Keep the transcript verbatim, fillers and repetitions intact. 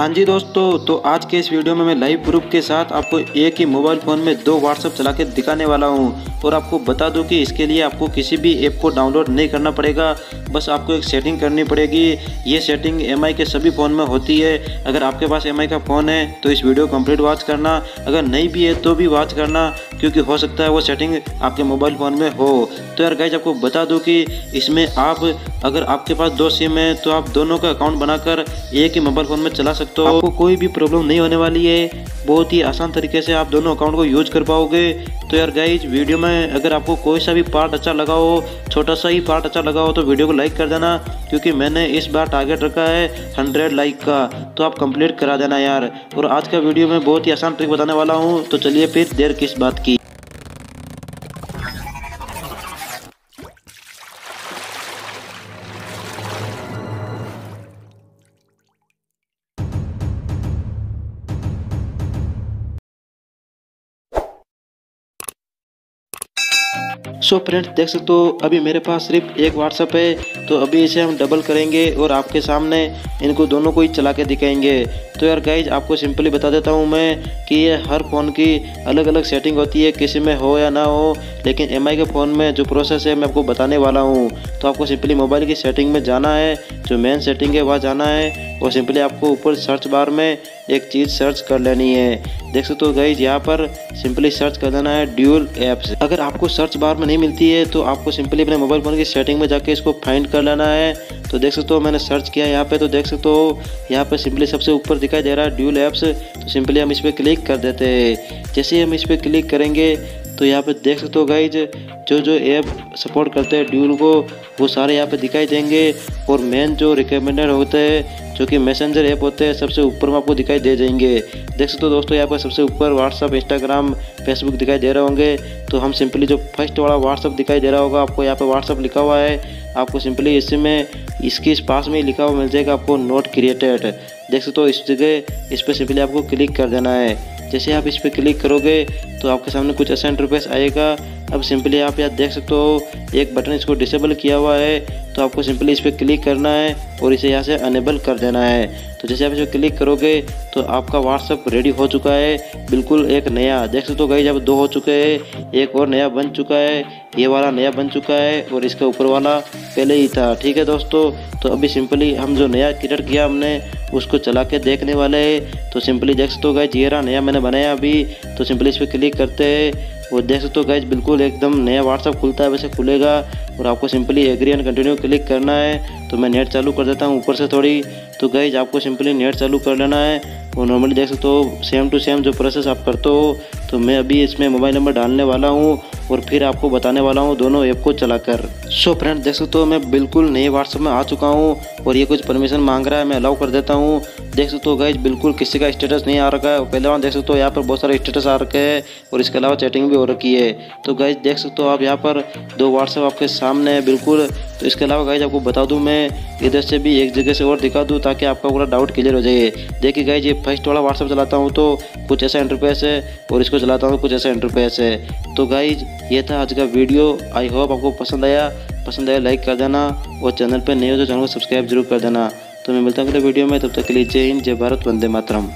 हाँ जी दोस्तों, तो आज के इस वीडियो में मैं लाइव प्रूफ के साथ आपको एक ही मोबाइल फ़ोन में दो व्हाट्सएप चला के दिखाने वाला हूँ। और आपको बता दूँ कि इसके लिए आपको किसी भी ऐप को डाउनलोड नहीं करना पड़ेगा, बस आपको एक सेटिंग करनी पड़ेगी। ये सेटिंग एम आई के सभी फ़ोन में होती है। अगर आपके पास एम आई का फ़ोन है तो इस वीडियो कंप्लीट वॉच करना, अगर नहीं भी है तो भी वॉच करना, क्योंकि हो सकता है वो सेटिंग आपके मोबाइल फ़ोन में हो। तो यार गाइज, आपको बता दूँ कि इसमें आप अगर आपके पास दो सिम है तो आप दोनों का अकाउंट बनाकर एक ही मोबाइल फ़ोन में चला सकते, तो आपको कोई भी प्रॉब्लम नहीं होने वाली है। बहुत ही आसान तरीके से आप दोनों अकाउंट को यूज कर पाओगे। तो यार गाइज, वीडियो में अगर आपको कोई सा भी पार्ट अच्छा लगा हो, छोटा सा ही पार्ट अच्छा लगा हो, तो वीडियो को लाइक कर देना, क्योंकि मैंने इस बार टारगेट रखा है हंड्रेड लाइक का, तो आप कंप्लीट करा देना यार। और आज का वीडियो में बहुत ही आसान ट्रिक बताने वाला हूँ, तो चलिए फिर देर किस बात की। सो फ्रेंड्स, देख सकते हो अभी मेरे पास सिर्फ एक व्हाट्सएप है, तो अभी इसे हम डबल करेंगे और आपके सामने इनको दोनों को ही चला के दिखाएंगे। तो यार गाइज, आपको सिंपली बता देता हूँ मैं कि ये हर फ़ोन की अलग अलग सेटिंग होती है, किसी में हो या ना हो, लेकिन एम आई के फ़ोन में जो प्रोसेस है मैं आपको बताने वाला हूँ। तो आपको सिंपली मोबाइल की सेटिंग में जाना है, जो मेन सेटिंग है वहाँ जाना है, और सिंपली आपको ऊपर सर्च बार में एक चीज़ सर्च कर लेनी है। देख सकते हो गाइज, यहाँ पर सिंपली सर्च कर देना है ड्यूल ऐप्स। अगर आपको सर्च बार में नहीं मिलती है तो आपको सिंपली अपने मोबाइल फ़ोन की सेटिंग में जाके इसको फाइंड कर लेना है। तो देख सकते हो मैंने सर्च किया यहाँ पे, तो देख सकते हो यहाँ पे सिंपली सबसे ऊपर दिखाई दे रहा है ड्यूल ऐप्स। तो सिंपली हम इस पर क्लिक कर देते हैं। जैसे ही हम इस पर क्लिक करेंगे तो यहाँ पे देख सकते हो गाइज, जो जो ऐप सपोर्ट करते हैं ड्यूल को वो सारे यहाँ पे दिखाई देंगे। और मेन जो रिकमेंडेड होते हैं, जो कि मैसेंजर ऐप होते हैं, सबसे ऊपर में आपको दिखाई दे जाएंगे। देख सकते हो दोस्तों, यहाँ पर सबसे ऊपर व्हाट्सअप, इंस्टाग्राम, फेसबुक दिखाई दे रहे होंगे। तो हम सिंपली जो फर्स्ट वाला व्हाट्सअप दिखाई दे रहा होगा आपको, यहाँ पर व्हाट्सअप लिखा हुआ है, आपको सिंपली इसी में इसके इस पास में लिखा हुआ मिल जाएगा आपको नोट क्रिएटेड। देख सकते हो इस जगह इस पर सिंपली आपको क्लिक कर देना है। जैसे आप इस पर क्लिक करोगे तो आपके सामने कुछ ऐसा इंटरफेस आएगा। अब सिंपली आप यहाँ देख सकते हो एक बटन इसको डिसेबल किया हुआ है, तो आपको सिंपली इस पर क्लिक करना है और इसे यहाँ से अनेबल कर देना है। तो जैसे आप इस पर क्लिक करोगे तो आपका व्हाट्सअप रेडी हो चुका है, बिल्कुल एक नया। देख सकते हो गाइस, अब दो हो चुके हैं, एक और नया बन चुका है, ये वाला नया बन चुका है और इसके ऊपर वाला पहले ही था। ठीक है दोस्तों, तो अभी सिंपली हम जो नया क्रिएट किया हमने उसको चला के देखने वाले हैं। तो सिंपली देख सकते हो गाइस, ये रहा नया मैंने बनाया अभी। तो सिंपली इस पर क्लिक करते हैं और देख सकते हो गाइस, बिल्कुल एकदम नया व्हाट्सअप खुलता है वैसे खुलेगा। और आपको simply agree and continue click करना है। तो मैं नेट चालू कर देता हूँ ऊपर से थोड़ी। तो गाइस, आपको सिंपली नेट चालू कर लेना है। और नॉर्मली देख सकते हो सेम टू सेम जो प्रोसेस आप करते हो, तो मैं अभी इसमें मोबाइल नंबर डालने वाला हूँ और फिर आपको बताने वाला हूँ दोनों ऐप को चलाकर। सो फ्रेंड, देख सकते हो मैं बिल्कुल नए व्हाट्सएप में आ चुका हूँ और ये कुछ परमिशन मांग रहा है, मैं अलाउ कर देता हूँ। देख सकते हो गाइस, बिल्कुल किसी का स्टेटस नहीं आ रखा है। पहले वहाँ देख सकते हो यहाँ पर बहुत सारे स्टेटस आ रखे हैं और इसके अलावा चैटिंग भी हो रखी है। तो गाइस देख सकते हो आप यहाँ पर दो व्हाट्सएप आपके सामने है बिल्कुल। तो इसके अलावा गाइज आपको बता दूं, मैं इधर से भी एक जगह से और दिखा दूं ताकि आपका पूरा डाउट क्लियर हो जाए। देखिए गाइज, ये फर्स्ट वाला व्हाट्सएप चलाता हूं तो कुछ ऐसा इंटरफेस है और इसको चलाता हूं कुछ ऐसा इंटरफेस है। तो गाइज ये था आज का वीडियो। आई होप आपको पसंद आया। पसंद आया लाइक कर देना और चैनल पर नए हो तो चैनल को सब्सक्राइब जरूर कर देना। तो मैं मिलता हूँ अगले वीडियो में, तब तक के लिए जय हिंद, जय भारत, वंदे मातरम।